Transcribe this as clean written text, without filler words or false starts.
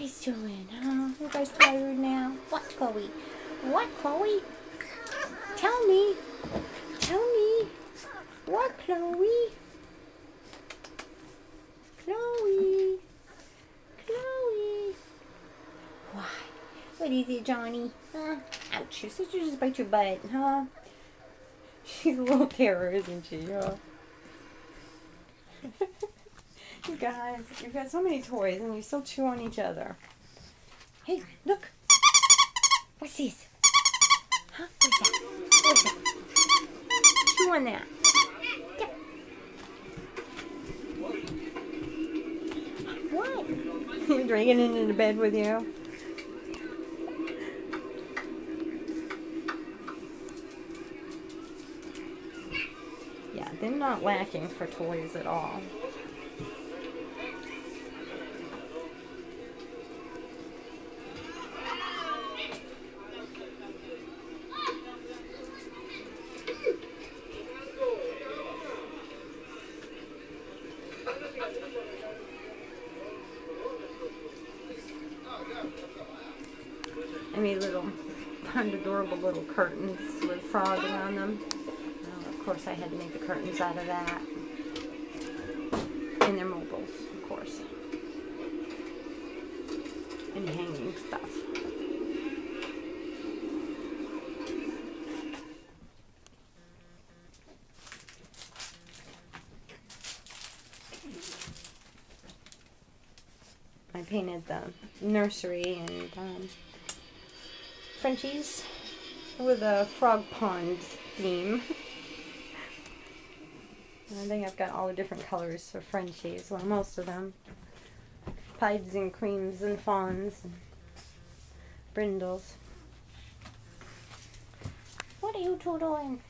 guys doing? Huh? You guys tired now? What, Chloe? What, Chloe? Tell me. Tell me. What, Chloe? Chloe. Chloe. Why? What is it, Johnny? Huh? Ouch, your sister just bite your butt, huh? She's a little terror, isn't she? Huh? You guys, you've got so many toys and you still chew on each other. Hey, look. What's this? Huh? What's that? What's that? Chew on that. Yeah. What? You're dragging it into bed with you? Yeah, they're not lacking for toys at all. I made little, fun, adorable little curtains with frogs around them. Of course, I had to make the curtains out of that. And they're mobiles, of course. And hanging stuff. I painted the nursery and Frenchies with a frog pond theme. And I think I've got all the different colors for Frenchies, well, most of them. Pieds and creams and fawns and brindles. What are you two doing?